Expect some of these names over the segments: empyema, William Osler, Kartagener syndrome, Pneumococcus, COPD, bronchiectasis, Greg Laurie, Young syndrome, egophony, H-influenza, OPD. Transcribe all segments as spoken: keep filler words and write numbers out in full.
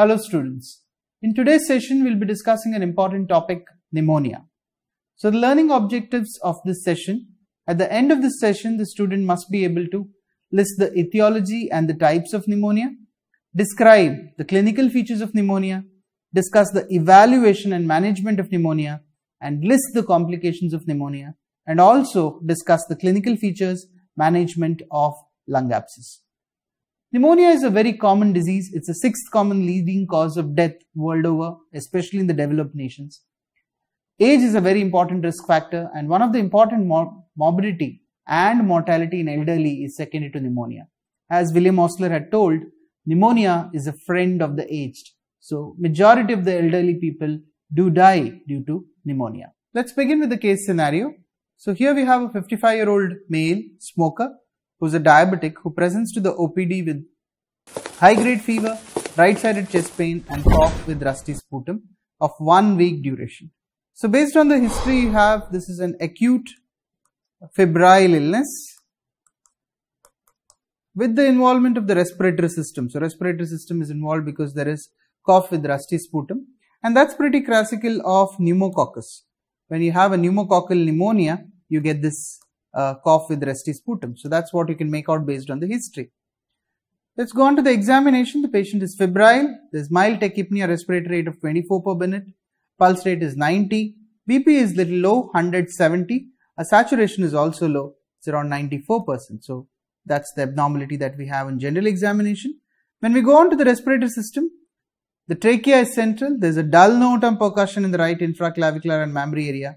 Hello students, in today's session we'll be discussing an important topic, pneumonia. So the learning objectives of this session, at the end of this session the student must be able to list the etiology and the types of pneumonia, describe the clinical features of pneumonia, discuss the evaluation and management of pneumonia and list the complications of pneumonia and also discuss the clinical features, management of lung abscess. Pneumonia is a very common disease. It's the sixth common leading cause of death world over, especially in the developed nations. Age is a very important risk factor, and one of the important mor morbidity and mortality in elderly is secondary to pneumonia. As William Osler had told, pneumonia is a friend of the aged. So majority of the elderly people do die due to pneumonia. Let's begin with the case scenario. So here we have a fifty-five year old male smoker who's a diabetic who presents to the O P D with high-grade fever, right-sided chest pain and cough with rusty sputum of one week duration. So based on the history you have, this is an acute febrile illness with the involvement of the respiratory system. So respiratory system is involved because there is cough with rusty sputum, and that's pretty classical of pneumococcus. When you have a pneumococcal pneumonia, you get this Uh, cough with rusty sputum. So that's what you can make out based on the history. Let's go on to the examination. The patient is febrile. There's mild tachypnea, respiratory rate of twenty-four per minute. Pulse rate is ninety. B P is little low, one hundred seventy. A saturation is also low. It's around ninety-four percent. So that's the abnormality that we have in general examination. When we go on to the respiratory system, the trachea is central. There's a dull notum percussion in the right infraclavicular and mammary area.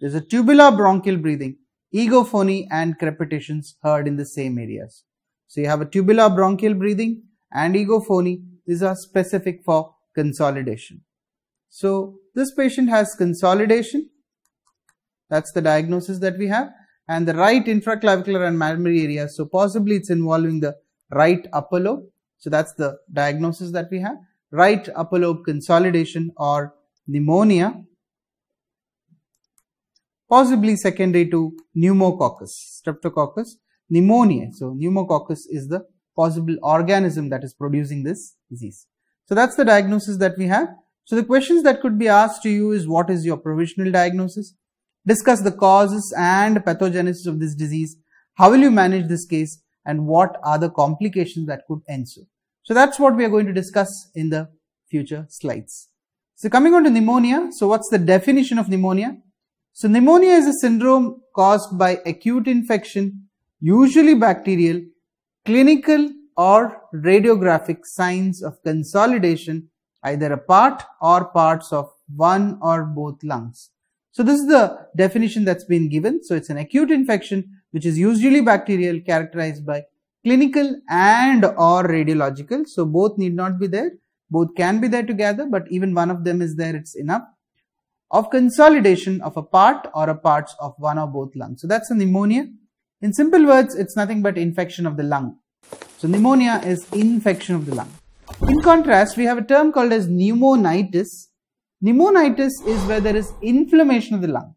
There's a tubular bronchial breathing. Egophony and crepitations heard in the same areas. So you have a tubular bronchial breathing and egophony. These are specific for consolidation. So this patient has consolidation. That's the diagnosis that we have. And the right infraclavicular and mammary area. So possibly it's involving the right upper lobe. So that's the diagnosis that we have. Right upper lobe consolidation or pneumonia. Possibly secondary to pneumococcus, streptococcus, pneumonia. So pneumococcus is the possible organism that is producing this disease. So that's the diagnosis that we have. So the questions that could be asked to you is, what is your provisional diagnosis? Discuss the causes and pathogenesis of this disease. How will you manage this case and what are the complications that could ensue? So that's what we are going to discuss in the future slides. So coming on to pneumonia. So what's the definition of pneumonia? So pneumonia is a syndrome caused by acute infection, usually bacterial, clinical or radiographic signs of consolidation, either a part or parts of one or both lungs. So this is the definition that's been given. So it's an acute infection which is usually bacterial, characterized by clinical and or radiological. So both need not be there, both can be there together, but even one of them is there, it's enough. Of consolidation of a part or a parts of one or both lungs. So that's a pneumonia. In simple words, it's nothing but infection of the lung. So pneumonia is infection of the lung. In contrast, we have a term called as pneumonitis. Pneumonitis is where there is inflammation of the lung.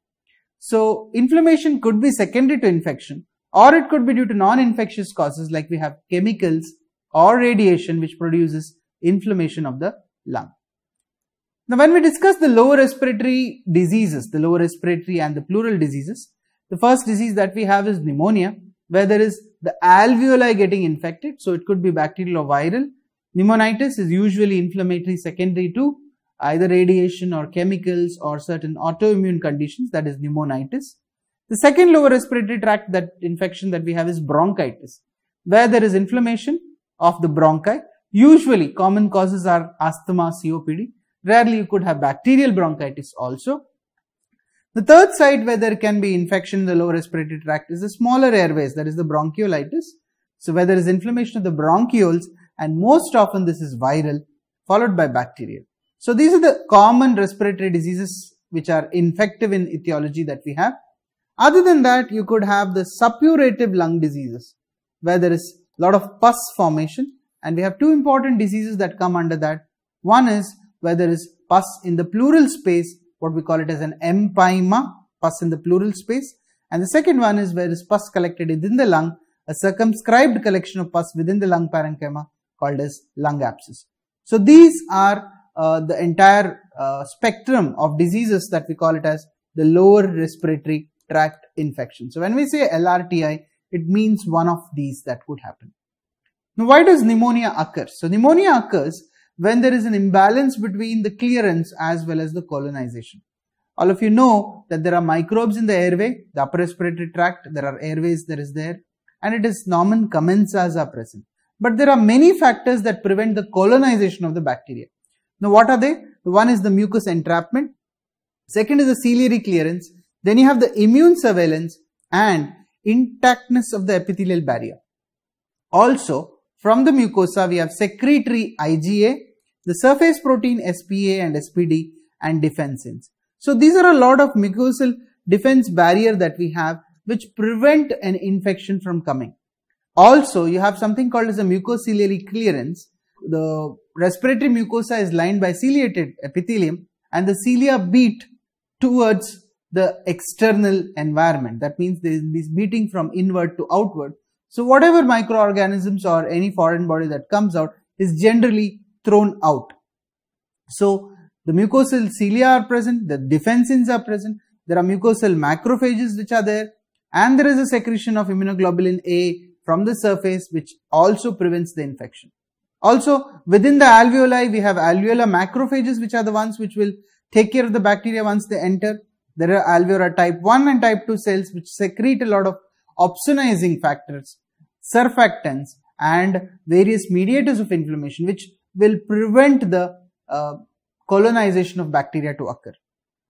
So inflammation could be secondary to infection, or it could be due to non-infectious causes like we have chemicals or radiation which produces inflammation of the lung. Now, when we discuss the lower respiratory diseases, the lower respiratory and the pleural diseases, the first disease that we have is pneumonia, where there is the alveoli getting infected. So it could be bacterial or viral. Pneumonitis is usually inflammatory secondary to either radiation or chemicals or certain autoimmune conditions, that is pneumonitis. The second lower respiratory tract that infection that we have is bronchitis, where there is inflammation of the bronchi. Usually common causes are asthma, C O P D. Rarely you could have bacterial bronchitis also. The third site where there can be infection in the lower respiratory tract is the smaller airways, that is the bronchiolitis. So where there is inflammation of the bronchioles, and most often this is viral followed by bacterial. So these are the common respiratory diseases which are infective in etiology that we have. Other than that, you could have the suppurative lung diseases where there is a lot of pus formation, and we have two important diseases that come under that. One is where there is pus in the pleural space, what we call it as an empyema, pus in the pleural space. And the second one is where is pus collected within the lung, a circumscribed collection of pus within the lung parenchyma called as lung abscess. So these are uh, the entire uh, spectrum of diseases that we call it as the lower respiratory tract infection. So when we say L R T I, it means one of these that could happen. Now, why does pneumonia occur? So pneumonia occurs when there is an imbalance between the clearance as well as the colonization. All of you know that there are microbes in the airway, the upper respiratory tract, there are airways that is there, and it is nomen commensals are present. But there are many factors that prevent the colonization of the bacteria. Now what are they? One is the mucus entrapment, second is the ciliary clearance, then you have the immune surveillance and intactness of the epithelial barrier. Also, from the mucosa we have secretory I G A, the surface protein S P A and S P D, and defensins. So these are a lot of mucosal defense barrier that we have which prevent an infection from coming. Also, you have something called as a mucociliary clearance. The respiratory mucosa is lined by ciliated epithelium and the cilia beat towards the external environment. That means there is beating from inward to outward. So whatever microorganisms or any foreign body that comes out is generally thrown out. So the mucosal cilia are present, the defensins are present, there are mucosal macrophages which are there, and there is a secretion of immunoglobulin A from the surface which also prevents the infection. Also, within the alveoli we have alveolar macrophages which are the ones which will take care of the bacteria once they enter. There are alveolar type one and type two cells which secrete a lot of opsonizing factors, surfactants, and various mediators of inflammation which will prevent the uh, colonization of bacteria to occur.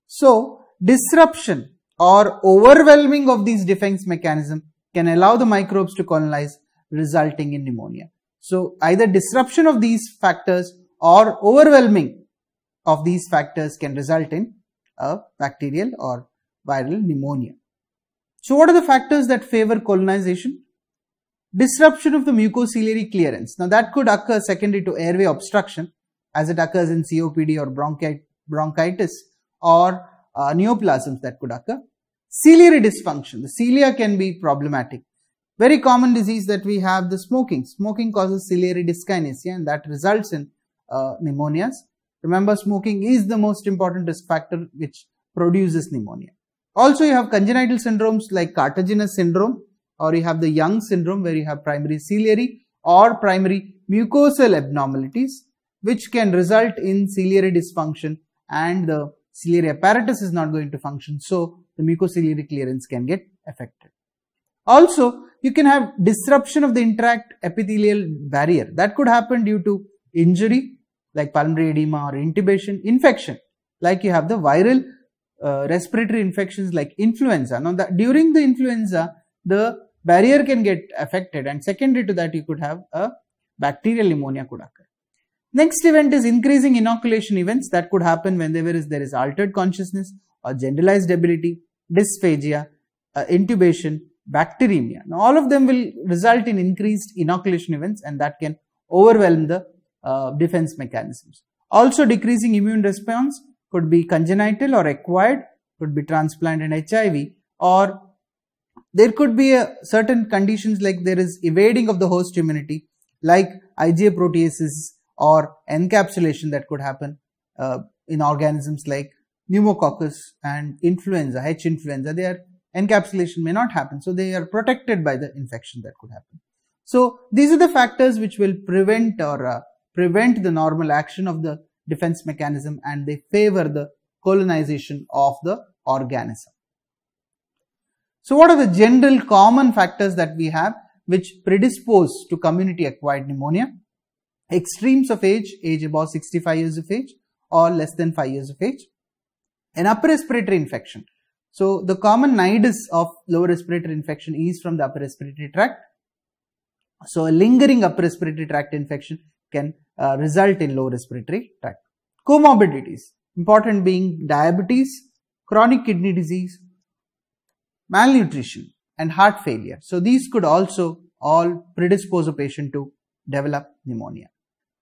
So disruption or overwhelming of these defense mechanisms can allow the microbes to colonize, resulting in pneumonia. So either disruption of these factors or overwhelming of these factors can result in a bacterial or viral pneumonia. So what are the factors that favor colonization? Disruption of the mucociliary clearance. Now that could occur secondary to airway obstruction as it occurs in C O P D or bronchi- bronchitis or uh, neoplasms that could occur. Ciliary dysfunction. The cilia can be problematic. Very common disease that we have, the smoking. Smoking causes ciliary dyskinesia and that results in uh, pneumonias. Remember, smoking is the most important risk factor which produces pneumonia. Also, you have congenital syndromes like Kartagener syndrome, or you have the Young syndrome where you have primary ciliary or primary mucosal abnormalities which can result in ciliary dysfunction, and the ciliary apparatus is not going to function, so the mucociliary clearance can get affected. Also, you can have disruption of the intact epithelial barrier. That could happen due to injury like pulmonary edema or intubation, infection like you have the viral uh, respiratory infections like influenza. Now, that during the influenza, the barrier can get affected, and secondary to that, you could have a bacterial pneumonia could occur. Next event is increasing inoculation events that could happen whenever is there is altered consciousness or generalized ability, dysphagia, uh, intubation, bacteremia. Now all of them will result in increased inoculation events, and that can overwhelm the uh, defense mechanisms. Also, decreasing immune response could be congenital or acquired, could be transplant and H I V, or there could be a certain conditions like there is evading of the host immunity like I G A proteases or encapsulation that could happen uh, in organisms like pneumococcus and influenza, H influenza. Their encapsulation may not happen, so they are protected by the infection that could happen. So these are the factors which will prevent or uh, prevent the normal action of the defense mechanism, and they favor the colonization of the organism. So what are the general common factors that we have which predispose to community acquired pneumonia? Extremes of age, age above sixty-five years of age or less than five years of age. An upper respiratory infection. So the common nidus of lower respiratory infection is from the upper respiratory tract. So a lingering upper respiratory tract infection can uh, result in lower respiratory tract. Comorbidities, important being diabetes, chronic kidney disease, malnutrition and heart failure. So these could also all predispose a patient to develop pneumonia.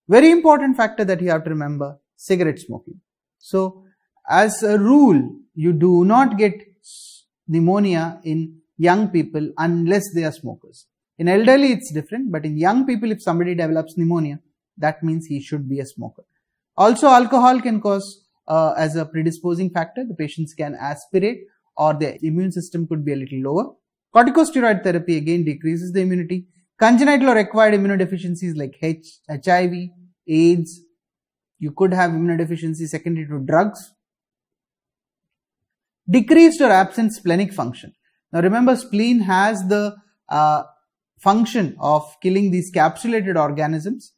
Very important factor that you have to remember, cigarette smoking. So as a rule, you do not get pneumonia in young people unless they are smokers. In elderly, it's different, but in young people, if somebody develops pneumonia, that means he should be a smoker. Also, alcohol can cause uh, as a predisposing factor. The patients can aspirate or their immune system could be a little lower. Corticosteroid therapy again decreases the immunity. Congenital or acquired immunodeficiencies like H I V, AIDS. You could have immunodeficiency secondary to drugs. Decreased or absent splenic function. Now remember, spleen has the uh, function of killing these capsulated organisms.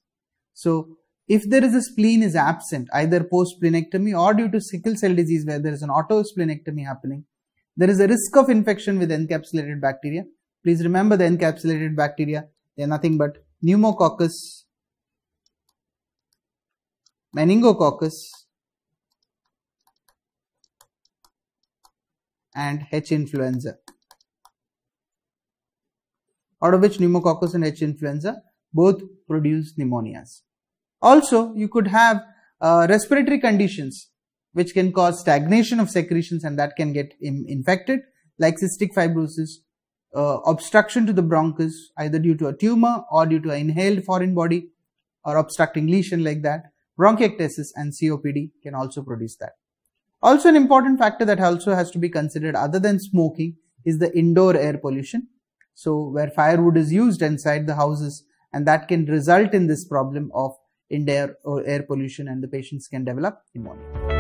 So if there is a spleen is absent, either post-splenectomy or due to sickle cell disease where there is an autosplenectomy happening, there is a risk of infection with encapsulated bacteria. Please remember the encapsulated bacteria, they are nothing but pneumococcus, meningococcus and H influenza, out of which pneumococcus and H influenza both produce pneumonias. Also, you could have uh, respiratory conditions which can cause stagnation of secretions and that can get in infected, like cystic fibrosis, uh, obstruction to the bronchus either due to a tumor or due to an inhaled foreign body or obstructing lesion like that. Bronchiectasis and C O P D can also produce that. Also, an important factor that also has to be considered other than smoking is the indoor air pollution. So, where firewood is used inside the houses, and that can result in this problem of indoor air pollution and the patients can develop pneumonia.